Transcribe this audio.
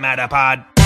Matterpod.